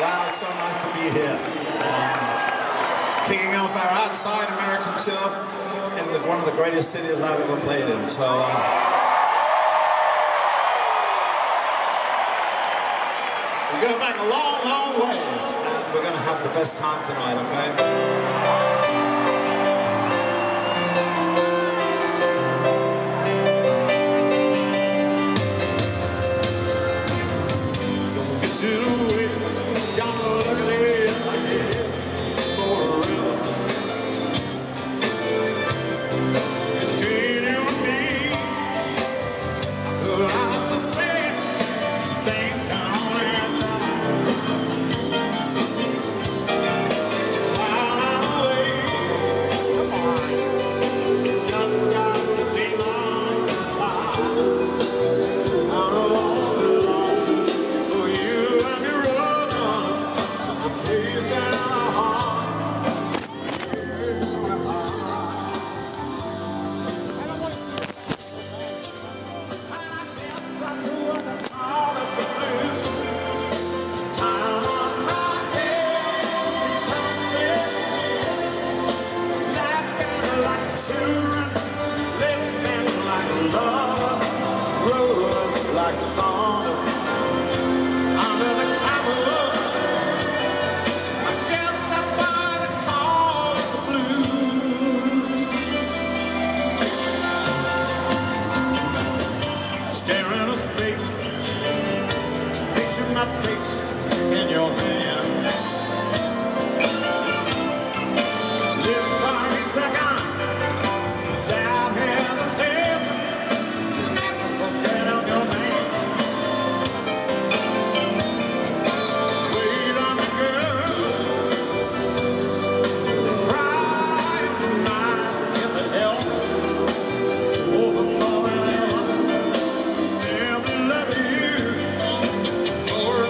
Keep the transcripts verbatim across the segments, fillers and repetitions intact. Wow, it's so nice to be here. Um, kicking off our outside American tour in the, one of the greatest cities I've ever played in. So, uh, we're going back a long, long ways, and we're going to have the best time tonight, okay? More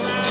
than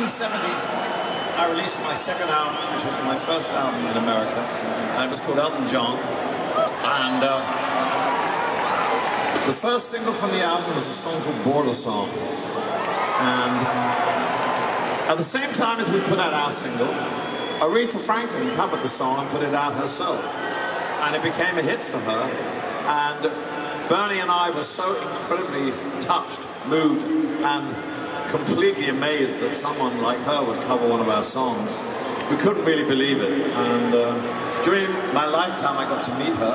nineteen seventy, I released my second album, which was my first album in America, and it was called Elton John. And uh, the first single from the album was a song called Border Song. And at the same time as we put out our single, Aretha Franklin covered the song and put it out herself. And it became a hit for her. And Bernie and I were so incredibly touched, moved, and completely amazed that someone like her would cover one of our songs. We couldn't really believe it. And uh, during my lifetime, I got to meet her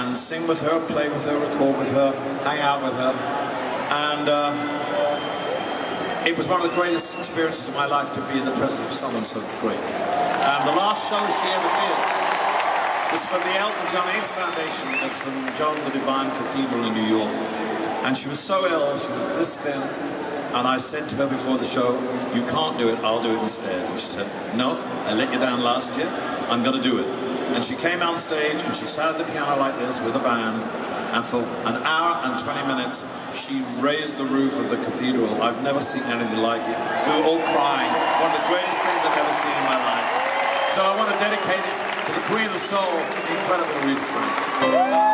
and sing with her, play with her, record with her, hang out with her. And uh, it was one of the greatest experiences of my life to be in the presence of someone so great. And the last show she ever did was for the Elton John AIDS Foundation at Saint John the Divine Cathedral in New York. And she was so ill, she was this thin, and I said to her before the show, "You can't do it, I'll do it instead." And she said, "No, I let you down last year, I'm gonna do it." And she came on stage and she sat at the piano like this with a band, and for an hour and twenty minutes, she raised the roof of the cathedral. I've never seen anything like it. We were all crying, one of the greatest things I've ever seen in my life. So I want to dedicate it to the Queen of Soul, the incredible Aretha Franklin.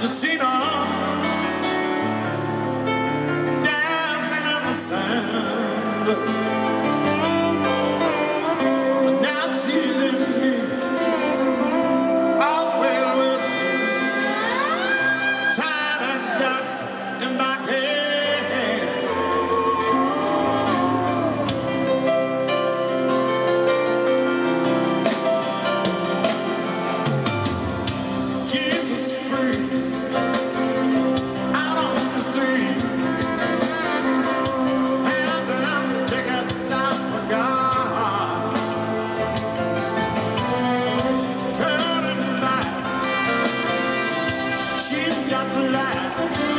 Just like